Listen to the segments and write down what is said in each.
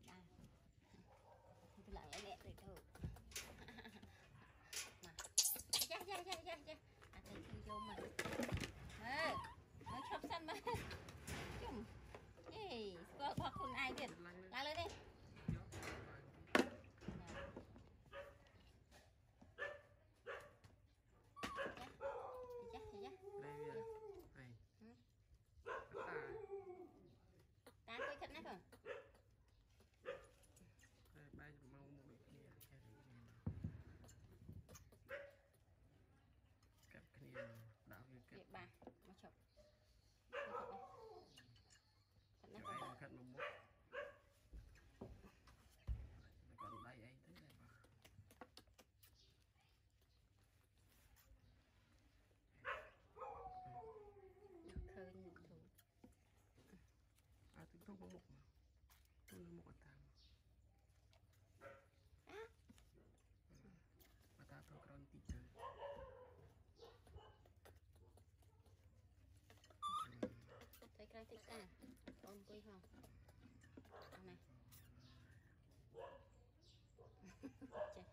นะทีหลังแล้วแหละเลยเถอะมาย่าอาจจะทีโยมมาชอบสั้นมาจุ่มนี่ก็ขอบคุณไอเด็ดมาเลยดิCái thích cả ôm quy không ăn này trời cái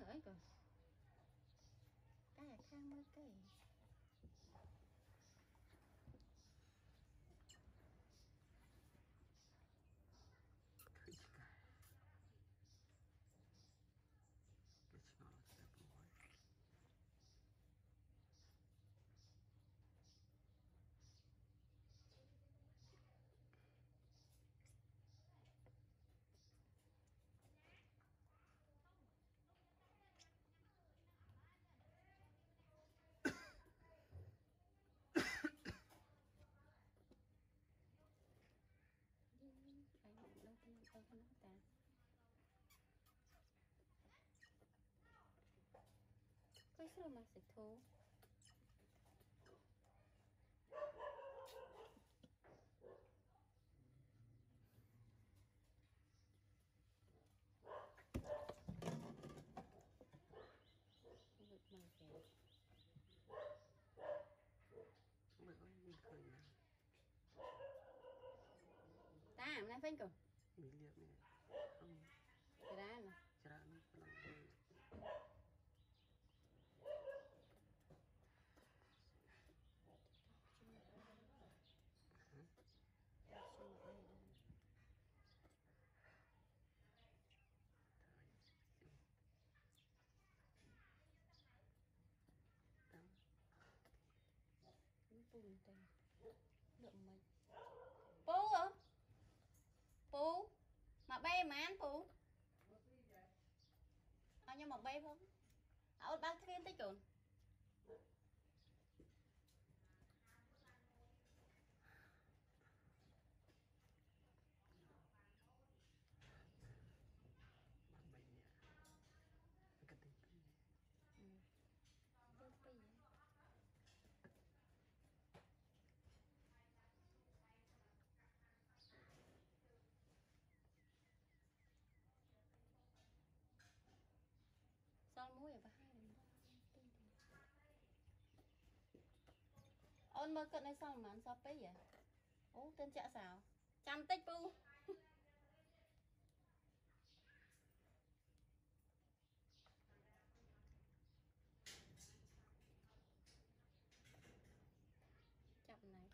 là khang mới cây Hãy subscribe cho kênh Ghiền Mì Gõ Để không bỏ lỡ những video hấp dẫn Mình liệt này không Chả nó có lòng đi Bùng tên Lượng mình Bố hả? Bố mà bay mà ăn bố nhưng mà bay không ở bác thêm tới chuẩn ôn mơ cận đây xong mà ăn xóp ấy vậy ố tên chạ xào chăm tích bu chậm này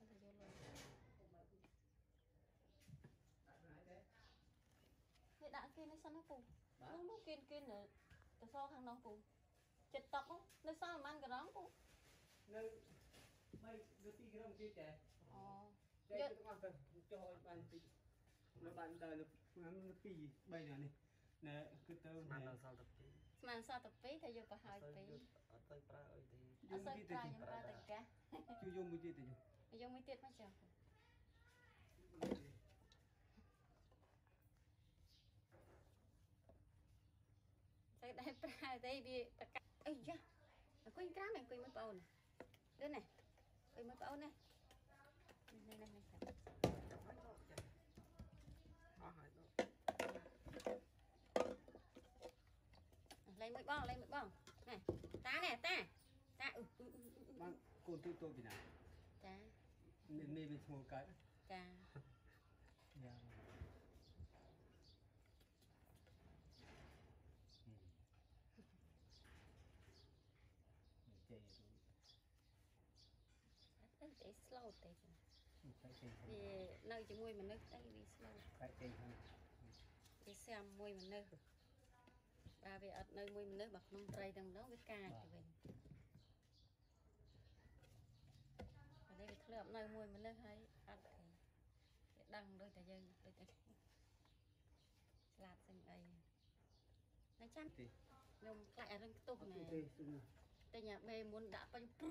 có thể vô luôn vậy đã kia nó sao nó cùng nó kiên nữa từ sau hàng nó cùng chật tóc không? Nơi sao mà ăn cái đó không? Nơi... Mày đưa tí cái đó một tí kìa. đây các bạn cần cho hội bàn tị nó bàn đời nó pì bây giờ này nè cứ tơ này màn sao tập phí thì vô có hai phí ở soi trai nhưng ra tất cả chưa vô mới tiệt thì vô mới tiệt mới chờ đây ra đây bị tất cả ấy chứ quên cá này quên mất bao nè đứa này quên mất bao này này này lấy mũi bong này tá nè tá tá bạn cồn tui tôi bị nào tá nên mê bị một cái tá để slow tay vì nơi chỉ môi mình nước đây vì slow để xem môi mình nước bà về ở nơi môi mình nước bật nông tây đằng đó cái cà thì mình ở đây cái lượng nơi môi mình nước hay ăn thì đằng đôi tay dây đôi tay lạt dừng đây nó chăn nhung lại ở đây cái tục này tại nhà bê muốn đã bao nhiêu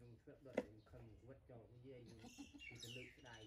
dùng thước đo để không vượt trội cái dây thì lực đài